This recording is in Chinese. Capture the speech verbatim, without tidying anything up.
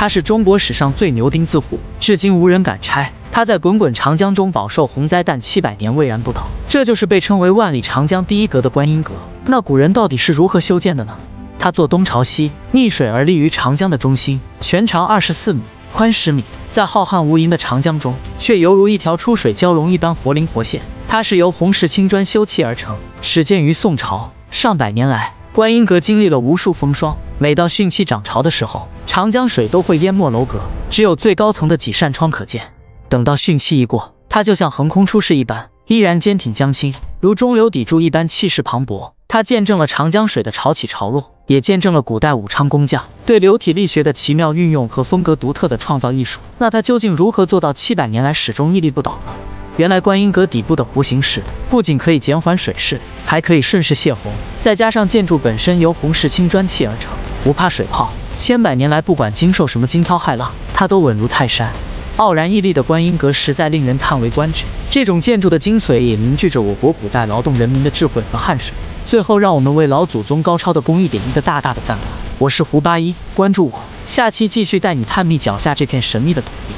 他是中国史上最牛钉子户，至今无人敢拆。他在滚滚长江中饱受洪灾，但七百年巍然不倒，这就是被称为万里长江第一阁的观音阁。那古人到底是如何修建的呢？它坐东朝西，逆水而立于长江的中心，全长二十四米，宽十米。 在浩瀚无垠的长江中，却犹如一条出水蛟龙一般活灵活现。它是由红石青砖修砌而成，始建于宋朝。上百年来，观音阁经历了无数风霜，每到汛期涨潮的时候，长江水都会淹没楼阁，只有最高层的几扇窗可见。等到汛期一过，它就像横空出世一般，依然坚挺江心，如中流砥柱一般气势磅礴。它见证了长江水的潮起潮落，也见证了古代武昌工匠对流体力学的奇妙运用和风格独特的创造艺术。那它究竟如何做到七百年来始终屹立不倒呢？原来观音阁底部的弧形石不仅可以减缓水势，还可以顺势泄洪。再加上建筑本身由红石青砖砌而成，不怕水泡，千百年来不管经受什么惊涛骇浪，它都稳如泰山。 傲然屹立的观音阁实在令人叹为观止。这种建筑的精髓也凝聚着我国古代劳动人民的智慧和汗水。最后，让我们为老祖宗高超的工艺点一个大大的赞吧！我是胡八一，关注我，下期继续带你探秘脚下这片神秘的土地。